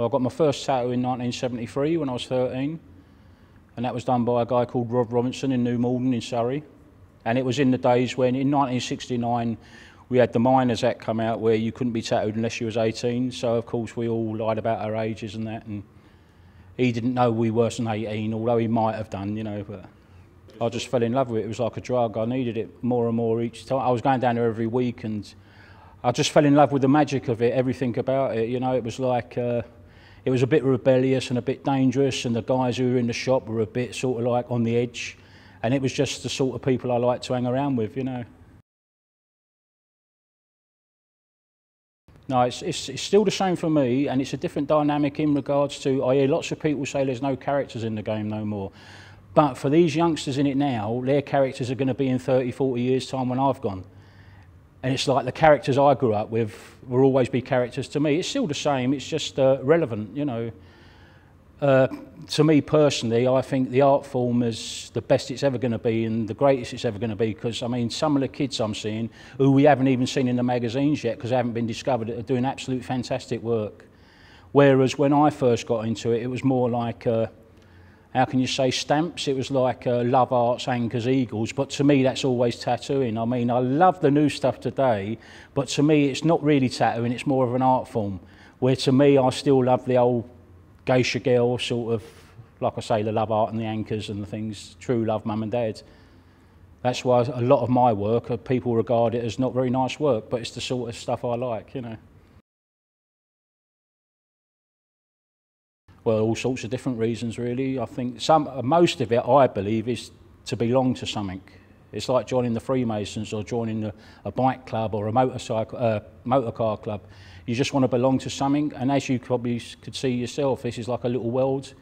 Well, I got my first tattoo in 1973 when I was 13, and that was done by a guy called Rob Robinson in New Malden in Surrey. And it was in the days when, in 1969, we had the Minors Act come out where you couldn't be tattooed unless you was 18. So, of course, we all lied about our ages and that. And he didn't know we were worse than 18, although he might have done, you know. But I just fell in love with it. It was like a drug. I needed it more and more each time. I was going down there every week, and I just fell in love with the magic of it, everything about it. You know, it was like, it was a bit rebellious and a bit dangerous. And the guys who were in the shop were a bit sort of like on the edge. And it was just the sort of people I liked to hang around with, you know. No, it's still the same for me, and it's a different dynamic in regards to, I hear lots of people say there's no characters in the game no more. But for these youngsters in it now, their characters are going to be in 30, 40 years' time when I've gone. And it's like the characters I grew up with will always be characters to me. It's still the same, it's just relevant, you know. To me personally, I think the art form is the best it's ever going to be and the greatest it's ever going to be, because I mean some of the kids I'm seeing who we haven't even seen in the magazines yet because they haven't been discovered are doing absolute fantastic work. Whereas when I first got into it, it was more like, how can you say, stamps? It was like Love Arts, Anchors, Eagles, but to me that's always tattooing. I mean, I love the new stuff today, but to me it's not really tattooing, it's more of an art form, where to me I still love the old geisha girl, sort of, like I say, the Love Art and the Anchors and the things, true love, mum and dad. That's why a lot of my work, people regard it as not very nice work, but it's the sort of stuff I like, you know. Well, all sorts of different reasons, really. I think most of it, I believe, is to belong to something. It's like joining the Freemasons or joining a bike club or a motorcar club. You just want to belong to something, and as you probably could see yourself, this is like a little world,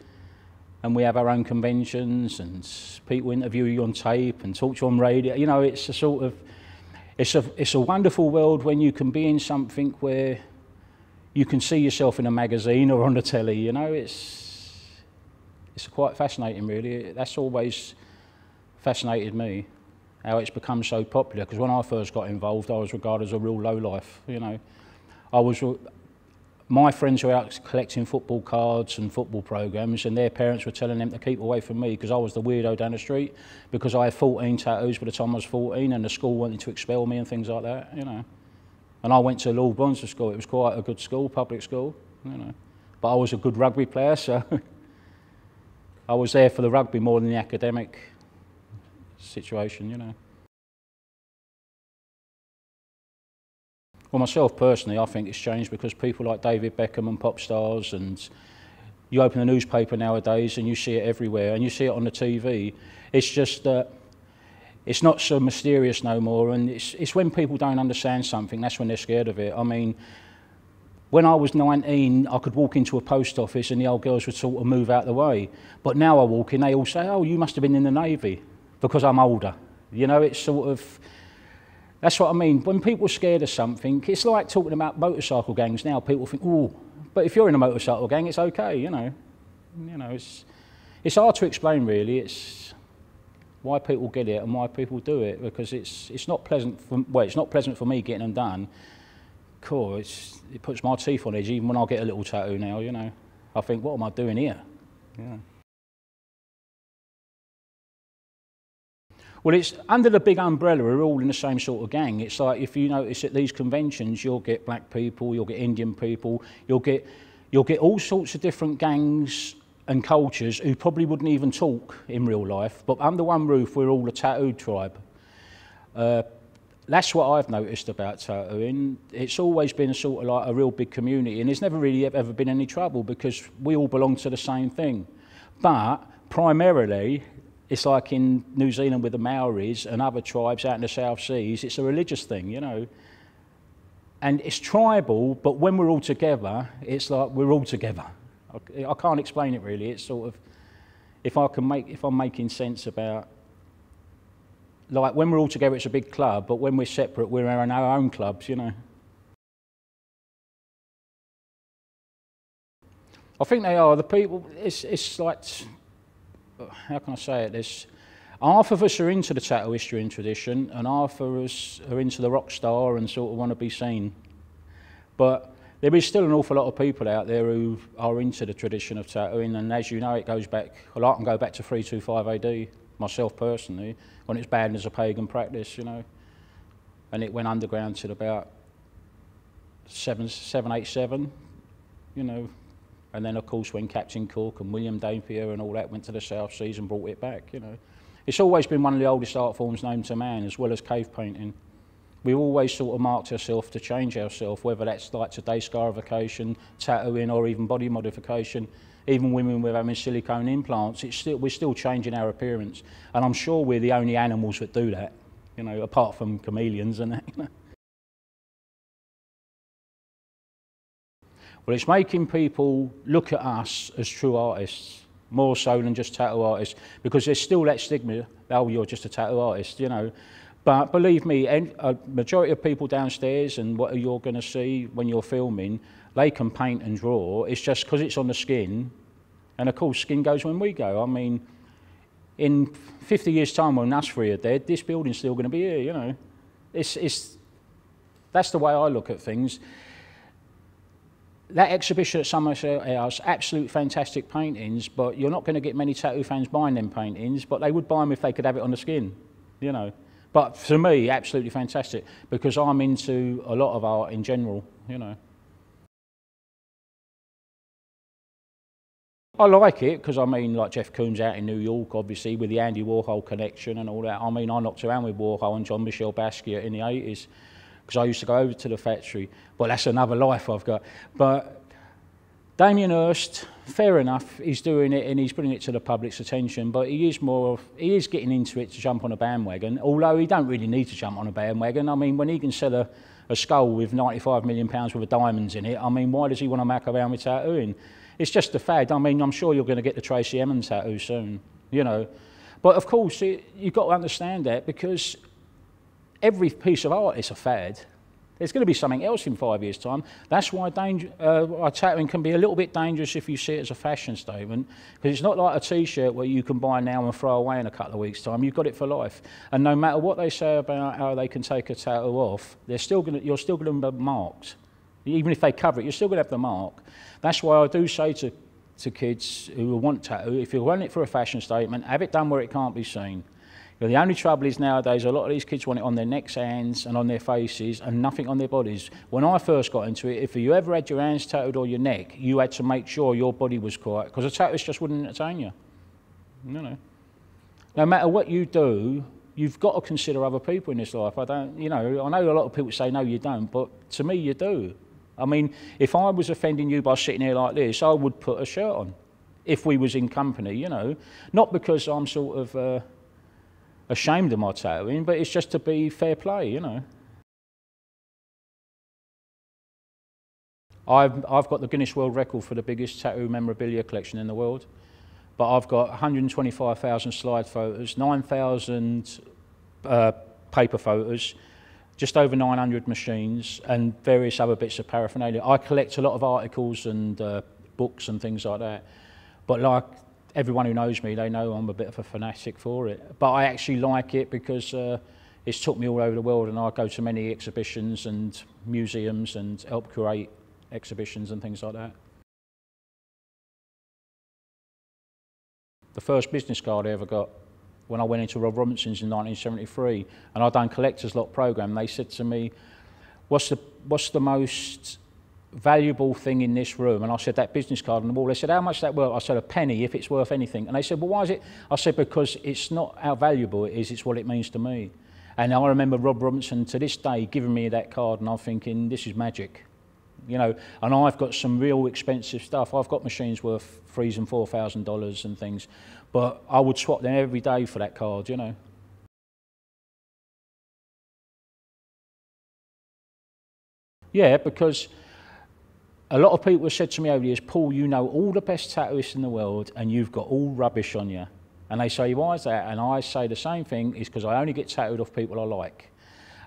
and we have our own conventions, and people interview you on tape and talk to you on radio. You know, it's a sort of, it's a wonderful world when you can be in something where you can see yourself in a magazine or on the telly. You know, it's quite fascinating, really. That's always fascinated me, how it's become so popular, because when I first got involved, I was regarded as a real lowlife, you know. My friends were out collecting football cards and football programmes, and their parents were telling them to keep away from me because I was the weirdo down the street, because I had 14 tattoos by the time I was 14 and the school wanted to expel me and things like that, you know. And I went to Lord Bonser School. It was quite a good school, public school, you know. But I was a good rugby player, so I was there for the rugby more than the academic situation, you know. Well, myself personally, I think it's changed because people like David Beckham and pop stars, and you open the newspaper nowadays and you see it everywhere, and you see it on the TV. It's just that it's not so mysterious no more, and it's when people don't understand something, that's when they're scared of it. I mean, when I was 19, I could walk into a post office and the old girls would sort of move out the way. But now I walk in, they all say, oh, you must have been in the Navy, because I'm older. You know, it's sort of, that's what I mean. When people are scared of something, it's like talking about motorcycle gangs now. People think, oh, but if you're in a motorcycle gang, it's okay, you know. You know, it's hard to explain, really. It's why people get it and why people do it, because it's not pleasant for, well, it's not pleasant for me getting them done. Cool, it puts my teeth on edge, even when I get a little tattoo now, you know. I think, what am I doing here? Yeah. Well, it's under the big umbrella, we're all in the same sort of gang. It's like, if you notice at these conventions, you'll get black people, you'll get Indian people, you'll get all sorts of different gangs and cultures who probably wouldn't even talk in real life, but under one roof, we're all a tattooed tribe. That's what I've noticed about tattooing. It's always been sort of like a real big community, and there's never really ever been any trouble because we all belong to the same thing. But primarily, it's like in New Zealand with the Maoris and other tribes out in the South Seas, it's a religious thing, you know. And it's tribal, but when we're all together, it's like we're all together. I can't explain it really. It's sort of, if I'm making sense about, like when we're all together, it's a big club, but when we're separate, we're in our own clubs, you know. I think they are, the people, it's like, how can I say it? There's half of us are into the tattoo history and tradition, and half of us are into the rock star and sort of want to be seen. But There is still an awful lot of people out there who are into the tradition of tattooing, and as you know, it goes back a lot and go back to 325 AD, myself personally, when it's banned as a pagan practice, you know. And it went underground till about 787, you know. And then, of course, when Captain Cook and William Dampier and all that went to the South Seas and brought it back, you know. It's always been one of the oldest art forms known to man, as well as cave painting. We've always sort of marked ourselves to change ourselves, whether that's like today scarification, tattooing, or even body modification. Even women with having silicone implants, it's still, we're still changing our appearance. And I'm sure we're the only animals that do that, you know, apart from chameleons and that, you know. Well, it's making people look at us as true artists, more so than just tattoo artists, because there's still that stigma, oh, you're just a tattoo artist, you know. But believe me, a majority of people downstairs and what you're going to see when you're filming, they can paint and draw. It's just because it's on the skin. And of course, skin goes when we go. I mean, in 50 years' time when us three are dead, this building's still going to be here, you know. That's the way I look at things. That exhibition at Somerset House, absolute fantastic paintings, but you're not going to get many tattoo fans buying them paintings, but they would buy them if they could have it on the skin, you know. But for me, absolutely fantastic, because I'm into a lot of art in general, you know. I like it, because I mean, like Jeff Koons out in New York, obviously, with the Andy Warhol connection and all that. I mean, I knocked around with Warhol and John Michelle Basquiat in the 80s, because I used to go over to the factory. Well, that's another life I've got. But Damien Hirst, fair enough, he's doing it and he's bringing it to the public's attention, but he is more of, he is getting into it to jump on a bandwagon, although he don't really need to jump on a bandwagon. I mean, when he can sell a skull with £95 million worth of diamonds in it, I mean, why does he want to muck around with tattooing? It's just a fad. I mean, I'm sure you're going to get the Tracy Emin tattoo soon, you know. But of course, you've got to understand that, because every piece of art is a fad. There's going to be something else in 5 years' time. That's why tattooing can be a little bit dangerous if you see it as a fashion statement, because it's not like a T-shirt where you can buy now and throw away in a couple of weeks' time. You've got it for life. And no matter what they say about how they can take a tattoo off, they're still going to, you're still going to be marked. Even if they cover it, you're still going to have the mark. That's why I do say to kids who want tattoo, if you're running it for a fashion statement, have it done where it can't be seen. The only trouble is nowadays a lot of these kids want it on their necks, hands and on their faces and nothing on their bodies. When I first got into it, if you ever had your hands tattooed or your neck, you had to make sure your body was quiet, because a tattooist just wouldn't entertain you. You know. No matter what you do, you've got to consider other people in this life. I know a lot of people say no you don't, but to me you do. I mean, if I was offending you by sitting here like this, I would put a shirt on if we was in company, you know. Not because I'm sort of ashamed of my tattooing, but it's just to be fair play, you know. I've got the Guinness World Record for the biggest tattoo memorabilia collection in the world, but I've got 125,000 slide photos, 9,000 paper photos, just over 900 machines and various other bits of paraphernalia. I collect a lot of articles and books and things like that, but like everyone who knows me, they know I'm a bit of a fanatic for it. But I actually like it because it's took me all over the world, and I go to many exhibitions and museums and help curate exhibitions and things like that. The first business card I ever got, when I went into Rob Robinson's in 1973, and I'd done Collectors Lot programme, they said to me, what's the most valuable thing in this room? And I said, that business card on the wall. They said, how much is that worth? I said, a penny if it's worth anything. And they said, well, why is it? I said, because it's not how valuable it is, it's what it means to me. And I remember Rob Robinson to this day giving me that card, and I'm thinking, this is magic, you know. And I've got some real expensive stuff. I've got machines worth $3,000 and $4,000 and things, but I would swap them every day for that card, you know. Yeah, because a lot of people have said to me over the years, Paul, you know all the best tattooists in the world and you've got all rubbish on you. And they say, why is that? And I say the same thing, is because I only get tattooed off people I like.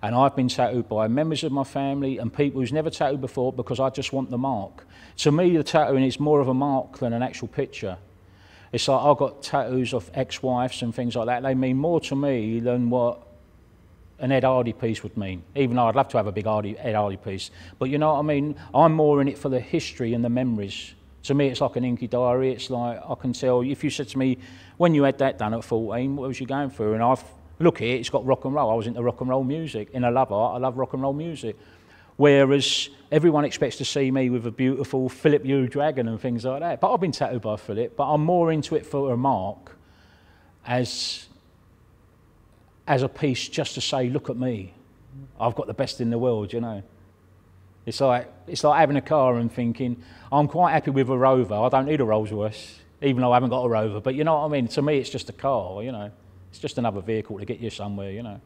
And I've been tattooed by members of my family and people who's never tattooed before, because I just want the mark. To me, the tattooing is more of a mark than an actual picture. It's like I've got tattoos of ex-wives and things like that. They mean more to me than what an Ed Hardy piece would mean, even though I'd love to have a big Ed Hardy piece. But you know what I mean? I'm more in it for the history and the memories. To me, it's like an inky diary. It's like, I can tell, if you said to me, when you had that done at 14, what was you going through? And I've, look at it, it's got rock and roll. I was into rock and roll music. And I love art, I love rock and roll music. Whereas everyone expects to see me with a beautiful Philip Yu dragon and things like that. But I've been tattooed by Philip, but I'm more into it for a mark as a piece just to say, look at me. I've got the best in the world, you know. It's like having a car and thinking, I'm quite happy with a Rover. I don't need a Rolls Royce, even though I haven't got a Rover. But you know what I mean? To me, it's just a car, you know. It's just another vehicle to get you somewhere, you know.